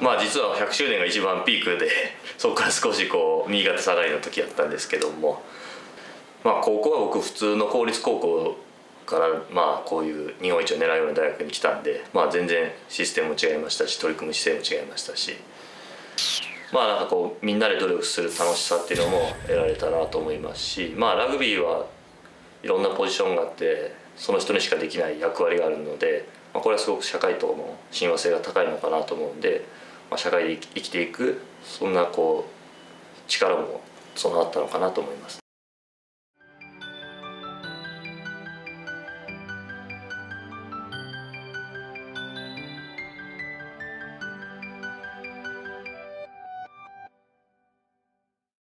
まあ実は100周年が一番ピークで、そこから少しこう新潟下がりの時やったんですけども、まあ高校は僕普通の公立高校からまあこういう日本一を狙うような大学に来たんで、まあ全然システムも違いましたし、取り組む姿勢も違いましたし、まあなんかこうみんなで努力する楽しさっていうのも得られたなと思いますし、まあラグビーはいろんなポジションがあって、その人にしかできない役割があるので、まあこれはすごく社会との親和性が高いのかなと思うんで、まあ社会で生きていくそんなこう力も備わったのかなと思います。